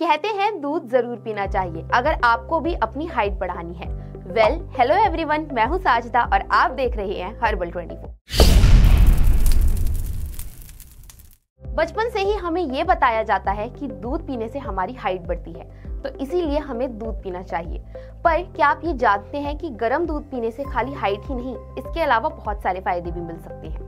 कहते हैं दूध जरूर पीना चाहिए अगर आपको भी अपनी हाइट बढ़ानी है। वेल, हेलो एवरीवन, मैं हूँ साजदा और आप देख रहे हैं हर्बल 24। बचपन से ही हमें ये बताया जाता है कि दूध पीने से हमारी हाइट बढ़ती है, तो इसीलिए हमें दूध पीना चाहिए। पर क्या आप ये जानते हैं कि गर्म दूध पीने से खाली हाइट ही नहीं, इसके अलावा बहुत सारे फायदे भी मिल सकते हैं।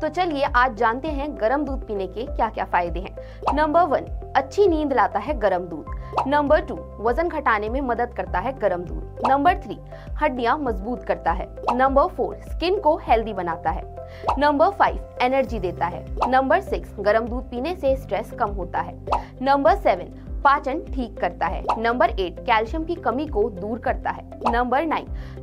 तो चलिए आज जानते हैं गर्म दूध पीने के क्या क्या फायदे हैं। नंबर 1, अच्छी नींद लाता है गर्म दूध। नंबर 2, वजन घटाने में मदद करता है गर्म दूध। नंबर 3, हड्डियां मजबूत करता है। नंबर 4, स्किन को हेल्दी बनाता है। नंबर 5, एनर्जी देता है। नंबर 6, गर्म दूध पीने से स्ट्रेस कम होता है। नंबर 7, पाचन ठीक करता है। नंबर 8, कैल्शियम की कमी को दूर करता है। नंबर 9,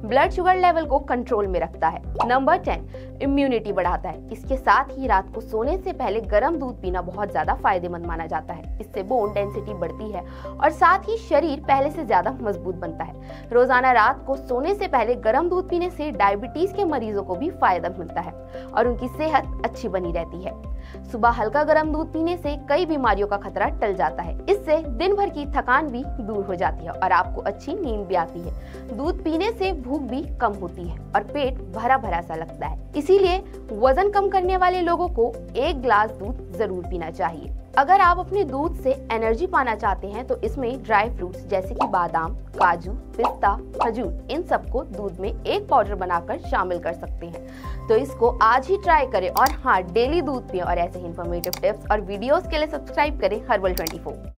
ब्लड शुगर लेवल को कंट्रोल में रखता है। नंबर 10, इम्यूनिटी बढ़ाता है। इसके साथ ही रात को सोने से पहले गर्म दूध पीना बहुत ज्यादा फायदेमंद माना जाता है। इससे बोन डेंसिटी बढ़ती है और साथ ही शरीर पहले से ज्यादा मजबूत बनता है। रोजाना रात को सोने से पहले गर्म दूध पीने से डायबिटीज के मरीजों को भी फायदा मिलता है और उनकी सेहत अच्छी बनी रहती है। सुबह हल्का गर्म दूध पीने से कई बीमारियों का खतरा टल जाता है। इससे दिन भर की थकान भी दूर हो जाती है और आपको अच्छी नींद भी आती है। दूध पीने से भूख भी कम होती है और पेट भरा भरा सा लगता है। इसीलिए वजन कम करने वाले लोगों को 1 ग्लास दूध जरूर पीना चाहिए। अगर आप अपने दूध से एनर्जी पाना चाहते हैं तो इसमें ड्राई फ्रूट्स जैसे कि बादाम, काजू, पिस्ता, खजूर इन सबको दूध में एक पाउडर बनाकर शामिल कर सकते हैं। तो इसको आज ही ट्राई करें और हाँ, डेली दूध पिएं। और ऐसे ही इन्फॉर्मेटिव टिप्स और वीडियोस के लिए सब्सक्राइब करें हर्बल 24।